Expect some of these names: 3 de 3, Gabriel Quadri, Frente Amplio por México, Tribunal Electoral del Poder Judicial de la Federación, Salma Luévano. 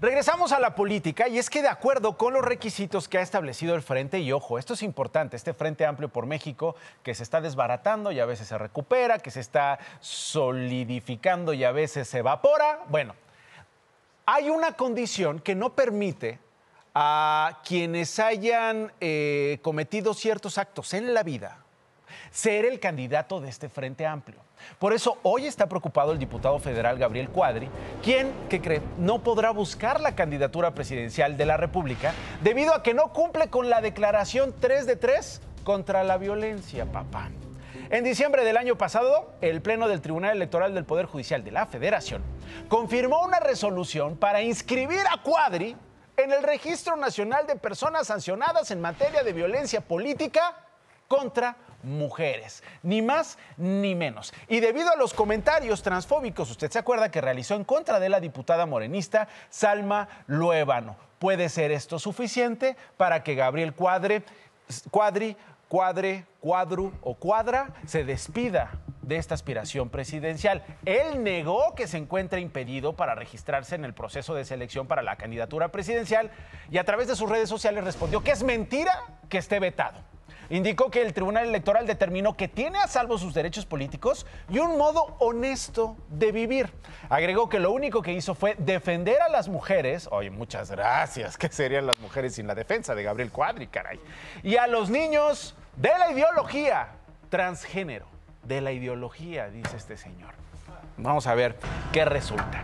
Regresamos a la política y es que de acuerdo con los requisitos que ha establecido el Frente, y ojo, esto es importante, este Frente Amplio por México que se está desbaratando y a veces se recupera, que se está solidificando y a veces se evapora, bueno, hay una condición que no permite a quienes hayan cometido ciertos actos en la vida ser el candidato de este Frente Amplio. Por eso hoy está preocupado el diputado federal Gabriel Quadri, quien, ¿qué cree?, no podrá buscar la candidatura presidencial de la República debido a que no cumple con la declaración 3 de 3 contra la violencia, papá. En diciembre del año pasado, el Pleno del Tribunal Electoral del Poder Judicial de la Federación confirmó una resolución para inscribir a Quadri en el Registro Nacional de Personas Sancionadas en materia de violencia política contra mujeres, ni más ni menos. Y debido a los comentarios transfóbicos, usted se acuerda que realizó en contra de la diputada morenista Salma Luévano. ¿Puede ser esto suficiente para que Gabriel Quadri se despida de esta aspiración presidencial? Él negó que se encuentre impedido para registrarse en el proceso de selección para la candidatura presidencial y a través de sus redes sociales respondió que es mentira que esté vetado. Indicó que el Tribunal Electoral determinó que tiene a salvo sus derechos políticos y un modo honesto de vivir. Agregó que lo único que hizo fue defender a las mujeres. Oye, muchas gracias. ¿Qué serían las mujeres sin la defensa de Gabriel Quadri, caray? Y a los niños de la ideología transgénero. De la ideología, dice este señor. Vamos a ver qué resulta.